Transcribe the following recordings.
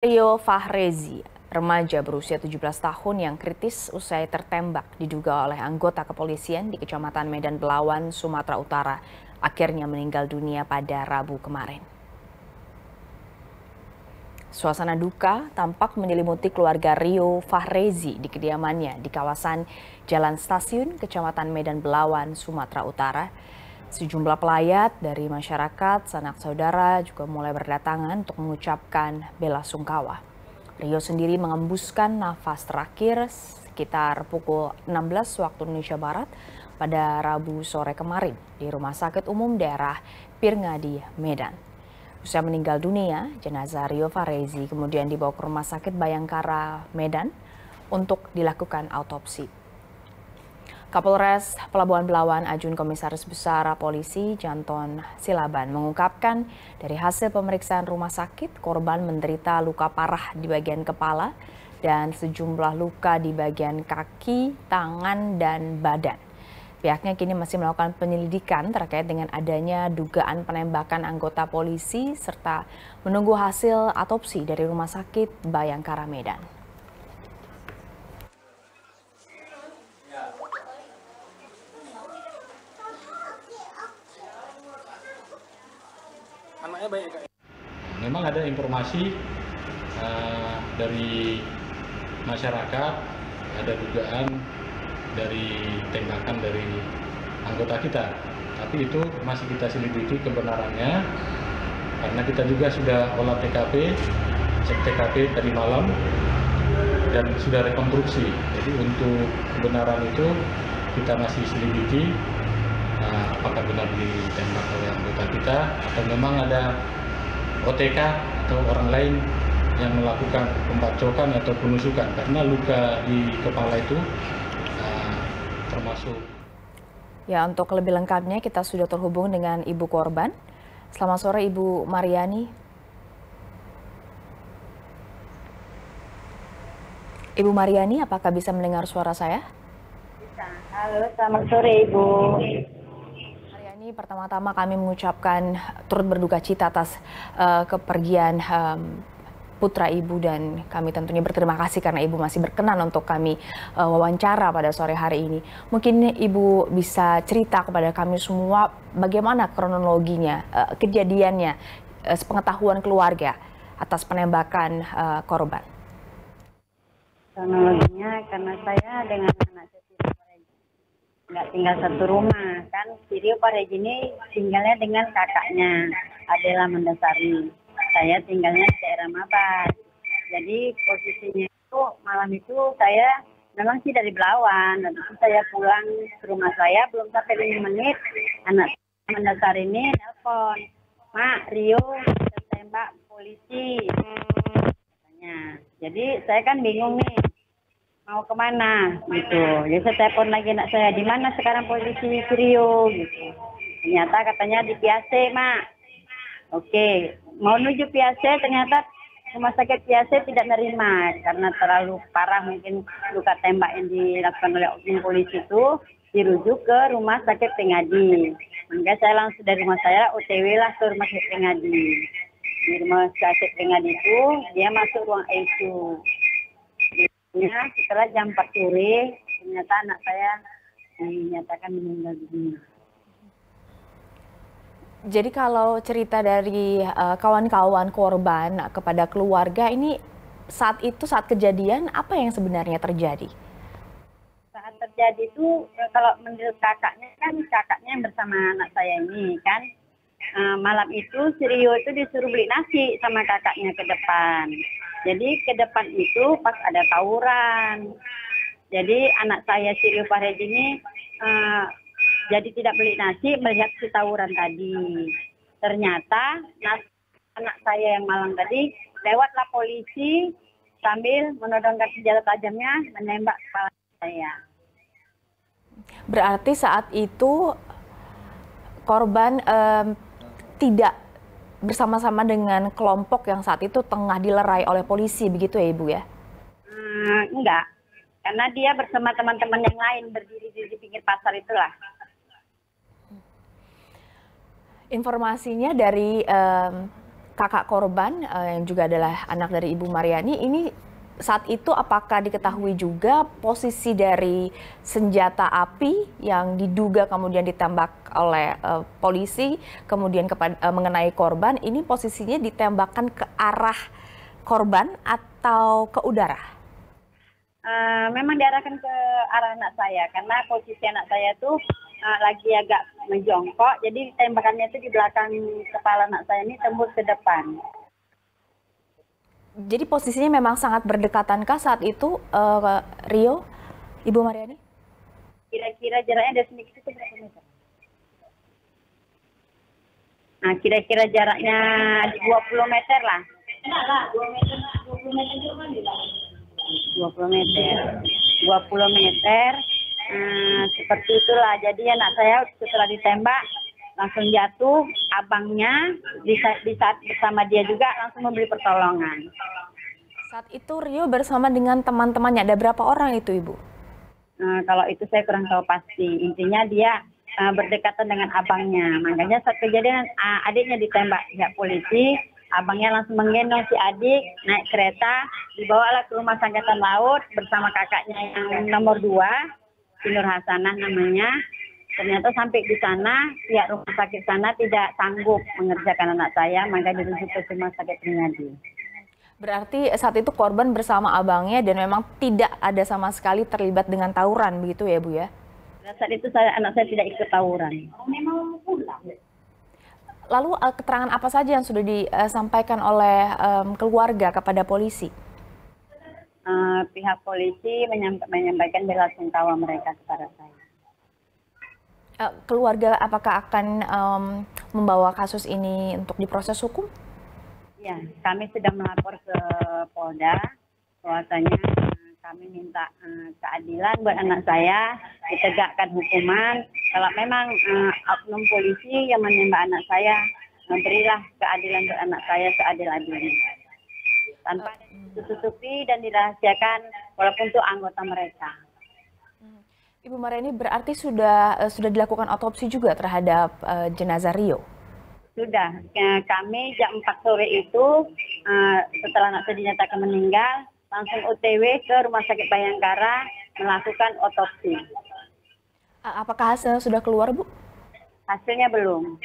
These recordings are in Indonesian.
Rio Fahrezi, remaja berusia 17 tahun yang kritis usai tertembak diduga oleh anggota kepolisian di Kecamatan Medan Belawan, Sumatera Utara, akhirnya meninggal dunia pada Rabu kemarin. Suasana duka tampak menyelimuti keluarga Rio Fahrezi di kediamannya di kawasan Jalan Stasiun, Kecamatan Medan Belawan, Sumatera Utara. Sejumlah pelayat dari masyarakat, sanak saudara juga mulai berdatangan untuk mengucapkan bela sungkawa. Rio sendiri mengembuskan nafas terakhir sekitar pukul 16 waktu Indonesia Barat pada Rabu sore kemarin di Rumah Sakit Umum Daerah Pirngadi, Medan. Usai meninggal dunia, jenazah Rio Fahrezi kemudian dibawa ke Rumah Sakit Bhayangkara, Medan untuk dilakukan autopsi. Kapolres Pelabuhan Belawan Ajun Komisaris Besar Polisi Janton Silaban mengungkapkan dari hasil pemeriksaan rumah sakit, korban menderita luka parah di bagian kepala dan sejumlah luka di bagian kaki, tangan, dan badan. Pihaknya kini masih melakukan penyelidikan terkait dengan adanya dugaan penembakan anggota polisi serta menunggu hasil autopsi dari Rumah Sakit Bhayangkara, Medan. Memang ada informasi dari masyarakat, ada dugaan dari tembakan dari anggota kita, tapi itu masih kita selidiki kebenarannya karena kita juga sudah olah TKP, cek TKP tadi malam dan sudah rekonstruksi. Jadi untuk kebenaran itu kita masih selidiki. Apakah benar ditembak oleh anggota kita atau memang ada OTK atau orang lain yang melakukan pembacokan atau penusukan, karena luka di kepala itu termasuk. Ya, untuk lebih lengkapnya kita sudah terhubung dengan ibu korban. Selamat sore Ibu Mariani. Ibu Mariani, apakah bisa mendengar suara saya? Bisa. Halo, selamat sore Ibu. Pertama-tama kami mengucapkan turut berduka cita atas kepergian putra Ibu dan kami tentunya berterima kasih karena Ibu masih berkenan untuk kami wawancara pada sore hari ini. Mungkin Ibu bisa cerita kepada kami semua bagaimana kronologinya, kejadiannya, sepengetahuan keluarga atas penembakan korban. Kronologinya karena saya dengan anak nggak tinggal satu rumah, kan si Rio Fahrezi ini tinggalnya dengan kakaknya adalah Mendasari, saya tinggalnya di daerah Mabat. Jadi posisinya itu malam itu saya memang sih dari Belawan, dan saya pulang ke rumah saya belum sampai 5 menit anak Mendasari ini nelpon, "Mak, Rio tertembak polisi," katanya. Jadi saya kan bingung nih, mau kemana gitu. Jadi saya telepon lagi anak saya, "Di mana sekarang posisi Rio?" gitu. Ternyata katanya di Piase, "Mak." Oke, mau menuju Piase, ternyata rumah sakit Piase tidak menerima karena terlalu parah mungkin luka tembak yang dilakukan oleh polisi itu, dirujuk ke rumah sakit Pirngadi. Maka saya langsung dari rumah saya OTW lah ke rumah sakit Pirngadi. Di rumah sakit Pirngadi itu dia masuk ruang ICU. Ya, setelah jam 4 sore, ternyata anak saya dinyatakan meninggal dunia. Jadi kalau cerita dari kawan-kawan korban kepada keluarga ini, saat itu, saat kejadian, apa yang sebenarnya terjadi? Saat terjadi itu, kalau menurut kakaknya kan, kakaknya yang bersama anak saya ini kan, malam itu si Rio itu disuruh beli nasi sama kakaknya ke depan. Jadi ke depan itu pas ada tawuran. Jadi anak saya si Rio Fahrezi ini jadi tidak beli nasi melihat si tawuran tadi. Ternyata anak saya yang malang tadi lewatlah polisi sambil menodongkan senjata tajamnya menembak kepala saya. Berarti saat itu korban tidak bersama-sama dengan kelompok yang saat itu tengah dilerai oleh polisi, begitu ya Ibu ya? Enggak, karena dia bersama teman-teman yang lain berdiri di pinggir pasar itulah. Informasinya dari kakak korban yang juga adalah anak dari Ibu Mariani, ini saat itu apakah diketahui juga posisi dari senjata api yang diduga kemudian ditembak oleh polisi kemudian kepada, mengenai korban, ini posisinya ditembakkan ke arah korban atau ke udara? Memang diarahkan ke arah anak saya karena posisi anak saya itu lagi agak menjongkok, jadi tembakannya itu di belakang kepala anak saya ini tembus ke depan. Jadi posisinya memang sangat berdekatankah saat itu, Rio, Ibu Mariani? Kira-kira jaraknya dari sini ke situ berapa meter? Nah, kira-kira jaraknya 20 meter lah. Enak lah, 20 meter juga enggak? 20 meter. Seperti itulah. Jadi anak saya setelah ditembak langsung jatuh, abangnya di saat bersama dia juga langsung memberi pertolongan. Saat itu Rio bersama dengan teman-temannya, ada berapa orang itu, Ibu? Kalau itu saya kurang tahu pasti, intinya dia berdekatan dengan abangnya. Makanya saat kejadian adiknya ditembak pihak polisi, abangnya langsung menggendong si adik, naik kereta, dibawalah ke rumah Angkatan Laut bersama kakaknya yang nomor 2, Nurhasanah namanya. Ternyata sampai di sana, pihak rumah sakit sana tidak sanggup mengerjakan anak saya, maka dirujuk ke rumah sakit Pirngadi. Berarti saat itu korban bersama abangnya dan memang tidak ada sama sekali terlibat dengan tawuran, begitu ya, Bu ya? Saat itu anak saya tidak ikut tawuran. Lalu keterangan apa saja yang sudah disampaikan oleh keluarga kepada polisi? Pihak polisi menyampaikan bela sungkawa mereka kepada saya. Keluarga apakah akan membawa kasus ini untuk diproses hukum? Ya, kami sedang melapor ke Polda, bahwasanya kami minta keadilan buat anak saya, ditegakkan hukuman. Kalau memang oknum polisi yang menembak anak saya, berilah keadilan buat anak saya seadil-adilnya, tanpa ditutupi dan dirahasiakan walaupun itu anggota mereka. Ibu Mariani, berarti sudah dilakukan otopsi juga terhadap jenazah Rio? Sudah, kami jam 4 sore itu setelah anak saya dinyatakan meninggal, langsung OTW ke Rumah Sakit Bhayangkara melakukan otopsi. Apakah hasilnya sudah keluar, Bu? Hasilnya belum.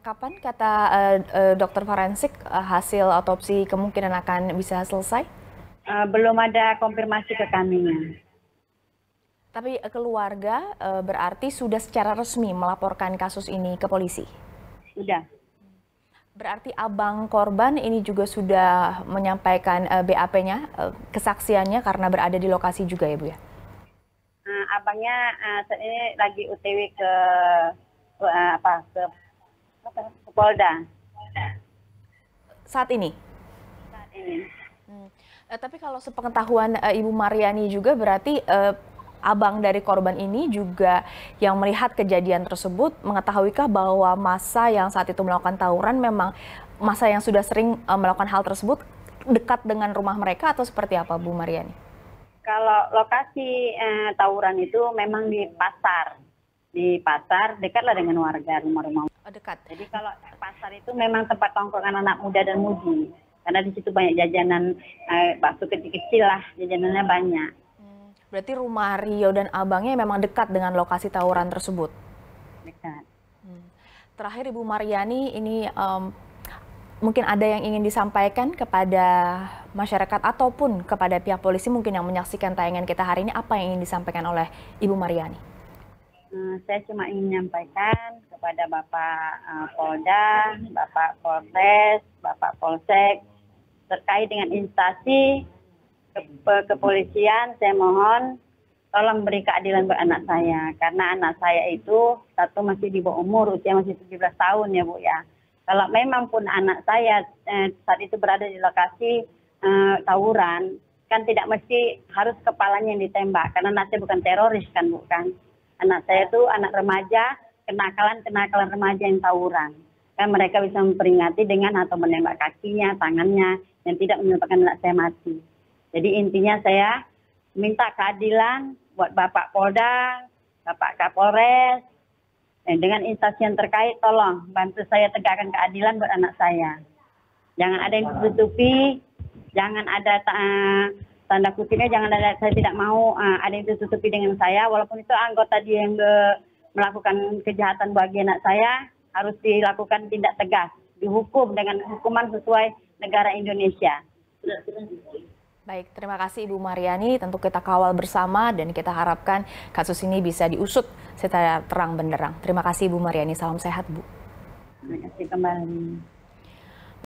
Kapan kata dokter forensik hasil otopsi kemungkinan akan bisa selesai? Belum ada konfirmasi ke kaminya. Tapi keluarga berarti sudah secara resmi melaporkan kasus ini ke polisi? Sudah. Berarti abang korban ini juga sudah menyampaikan BAP-nya, kesaksiannya karena berada di lokasi juga ya, Bu ya? Abangnya saat ini lagi UTW ke Polda. Saat ini? Saat ini. Tapi kalau sepengetahuan Ibu Mariani juga berarti... abang dari korban ini juga yang melihat kejadian tersebut, mengetahuikah bahwa masa yang saat itu melakukan tawuran memang masa yang sudah sering melakukan hal tersebut dekat dengan rumah mereka atau seperti apa, Bu Mariani? Kalau lokasi tawuran itu memang di pasar dekatlah dengan warga rumah-rumah. Oh, dekat. Jadi kalau pasar itu memang tempat tongkrongan anak muda dan mudi, karena di situ banyak jajanan bakso kecil-kecil lah, jajanannya banyak. Berarti rumah Rio dan abangnya memang dekat dengan lokasi tawuran tersebut? Dekat. Terakhir Ibu Mariani, ini mungkin ada yang ingin disampaikan kepada masyarakat ataupun kepada pihak polisi mungkin yang menyaksikan tayangan kita hari ini, apa yang ingin disampaikan oleh Ibu Mariani? Saya cuma ingin menyampaikan kepada Bapak Polda, Bapak Polres, Bapak Polsek, terkait dengan instansi kepolisian, saya mohon tolong beri keadilan buat anak saya, karena anak saya itu satu masih di bawah umur, usia masih 17 tahun ya, Bu ya. Kalau memang pun anak saya saat itu berada di lokasi tawuran, kan tidak mesti harus kepalanya yang ditembak, karena anak saya bukan teroris kan, bukan. Anak saya itu anak remaja, kenakalan remaja yang tawuran. Kan mereka bisa memperingati dengan atau menembak kakinya, tangannya, yang tidak menyebabkan anak saya mati. Jadi intinya saya minta keadilan buat Bapak Polda, Bapak Kapolres, Nah, dengan instansi yang terkait, tolong bantu saya tegakkan keadilan buat anak saya. Jangan ada yang ditutupi, jangan ada tanda kutipnya, jangan ada saya tidak mau ada yang ditutupi dengan saya. Walaupun itu anggota dia yang melakukan kejahatan bagi anak saya, harus dilakukan tindak tegas, dihukum dengan hukuman sesuai negara Indonesia. Baik, terima kasih Ibu Mariani. Tentu kita kawal bersama dan kita harapkan kasus ini bisa diusut secara terang benderang. Terima kasih Ibu Mariani. Salam sehat, Bu. Terima kasih kembali.